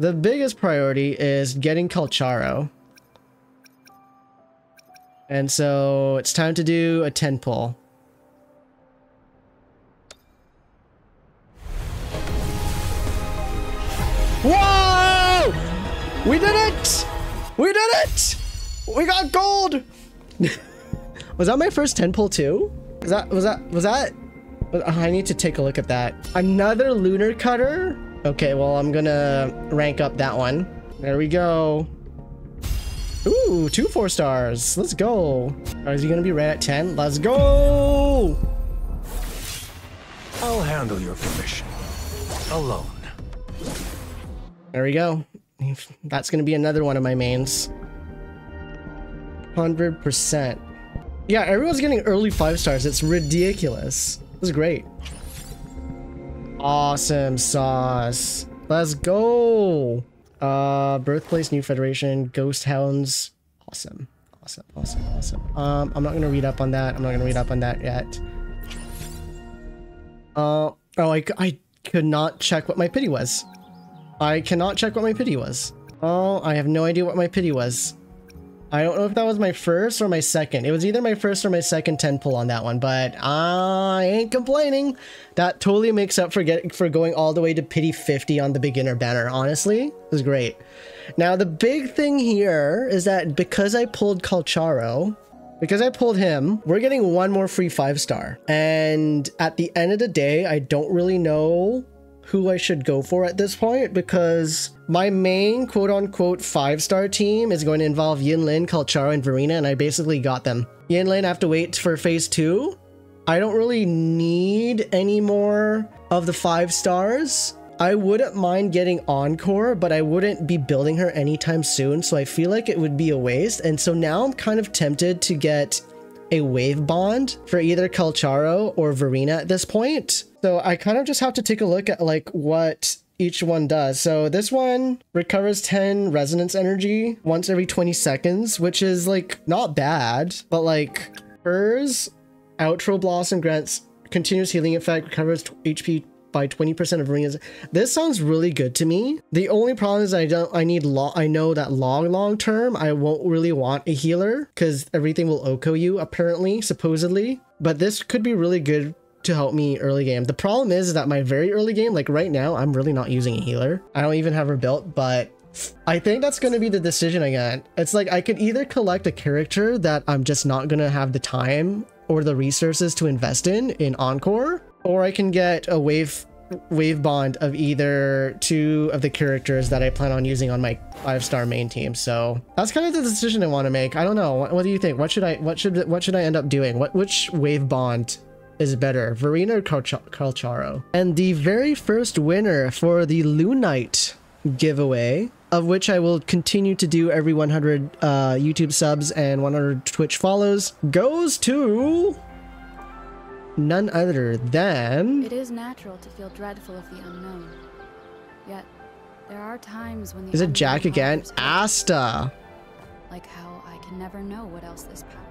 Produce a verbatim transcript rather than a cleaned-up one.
The biggest priority is getting Calcharo. And so it's time to do a ten pull. Whoa! We did it! We did it! We got gold! Was that my first ten pull too? Was that, was that, was that? I need to take a look at that. Another Lunar Cutter? Okay, well, I'm gonna rank up that one. There we go. Ooh, two four stars. Let's go. Or is he gonna be right at ten? Let's go! I'll handle your commission. Alone. There we go. That's gonna be another one of my mains. one hundred percent. Yeah, everyone's getting early five stars. It's ridiculous. This is great. Awesome sauce. Let's go. Uh, birthplace, New Federation, Ghost Hounds. Awesome. Awesome. Awesome. Awesome. Um, I'm not gonna read up on that. I'm not gonna read up on that yet. Uh, oh, I, I could not check what my pity was. I cannot check what my pity was. Oh, I have no idea what my pity was. I don't know if that was my first or my second. It was either my first or my second ten pull on that one, but I ain't complaining. That totally makes up for getting, for going all the way to pity fifty on the beginner banner. Honestly, it was great. Now the big thing here is that because I pulled Calcharo, because I pulled him, we're getting one more free five star. And at the end of the day, I don't really know who I should go for at this point, because my main quote-unquote five-star team is going to involve Yin Lin, Calcharo, and Verina, and I basically got them. Yin Lin, I have to wait for phase two. I don't really need any more of the five stars. I wouldn't mind getting Encore, but I wouldn't be building her anytime soon, so I feel like it would be a waste. And so now I'm kind of tempted to get a wave bond for either Calcharo or Verina at this point. So I kind of just have to take a look at like what each one does. So this one recovers ten resonance energy once every twenty seconds, which is like not bad, but like hers, Outro Blossom grants continuous healing effect, recovers H P by twenty percent of Verina's. This sounds really good to me. The only problem is I don't, I need long, I know that long, long term, I won't really want a healer because everything will Oko you apparently, supposedly, but this could be really good to help me early game. The problem is that my very early game, like right now, I'm really not using a healer. I don't even have her built, but I think that's going to be the decision I got. It's like I could either collect a character that I'm just not going to have the time or the resources to invest in in Encore, or I can get a wave wave bond of either two of the characters that I plan on using on my five-star main team. So that's kind of the decision I want to make. I don't know. What, what do you think? What should I? What should? What should I end up doing? What? Which wave bond is better, Verina or Calcharo? And the very first winner for the Lunite giveaway, of which I will continue to do every one hundred uh, YouTube subs and one hundred Twitch follows, goes to none other than... It is natural to feel dreadful of the unknown. Yet there are times when the... Is it Jack again? Asta. Like how I can never know what else this path